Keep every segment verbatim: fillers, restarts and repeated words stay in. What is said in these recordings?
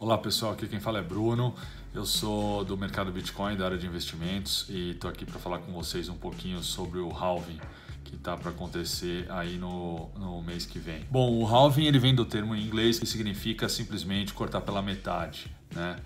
Olá pessoal, aqui quem fala é Bruno, eu sou do Mercado Bitcoin, da área de investimentos, e estou aqui para falar com vocês um pouquinho sobre o halving que está para acontecer aí no, no mês que vem. Bom, o halving ele vem do termo em inglês que significa simplesmente cortar pela metade, né?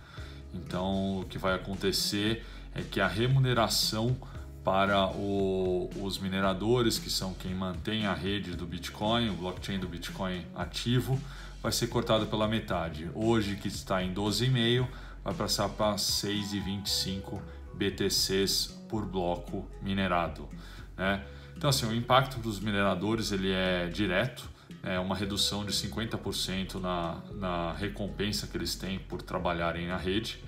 Então o que vai acontecer é que a remuneração para o, os mineradores, que são quem mantém a rede do Bitcoin, o blockchain do Bitcoin ativo, vai ser cortado pela metade. Hoje, que está em doze vírgula cinco, vai passar para seis vírgula vinte e cinco B T Cs por bloco minerado, né? Então, assim, o impacto dos mineradores ele é direto, é uma redução de cinquenta por cento na, na recompensa que eles têm por trabalharem na rede.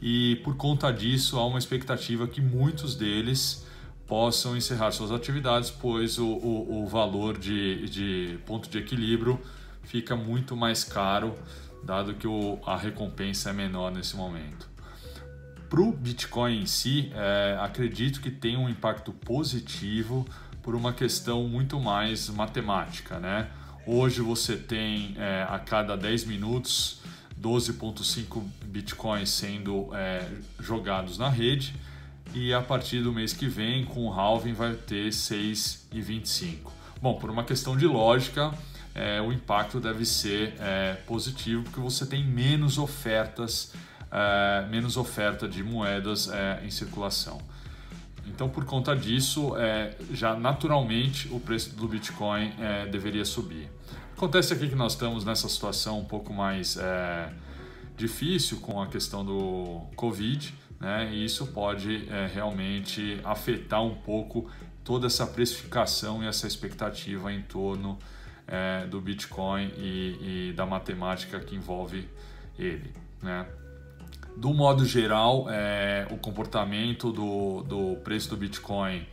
E por conta disso há uma expectativa que muitos deles possam encerrar suas atividades, pois o, o, o valor de, de ponto de equilíbrio fica muito mais caro, dado que o, a recompensa é menor nesse momento. Para o Bitcoin em si, é, acredito que tem um impacto positivo por uma questão muito mais matemática, né? Hoje você tem é, a cada dez minutos doze vírgula cinco bitcoins sendo é, jogados na rede, e a partir do mês que vem, com o halving, vai ter seis vírgula vinte e cinco. Bom, por uma questão de lógica, é, o impacto deve ser é, positivo, porque você tem menos ofertas, é, menos oferta de moedas é, em circulação. Então, por conta disso, é, já naturalmente o preço do Bitcoin é, deveria subir. Acontece aqui que nós estamos nessa situação um pouco mais é, difícil com a questão do COVID, né? E isso pode é, realmente afetar um pouco toda essa precificação e essa expectativa em torno é, do Bitcoin e, e da matemática que envolve ele, né? Do modo geral, é, o comportamento do, do preço do Bitcoin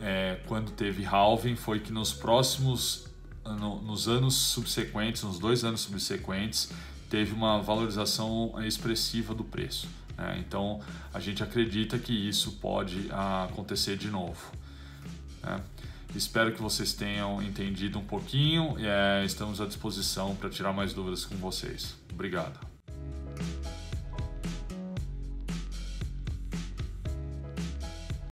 é, quando teve halving foi que nos próximos, no, nos anos subsequentes, nos dois anos subsequentes, teve uma valorização expressiva do preço, né? Então, a gente acredita que isso pode acontecer de novo, né? Espero que vocês tenham entendido um pouquinho e é, estamos à disposição para tirar mais dúvidas com vocês. Obrigado.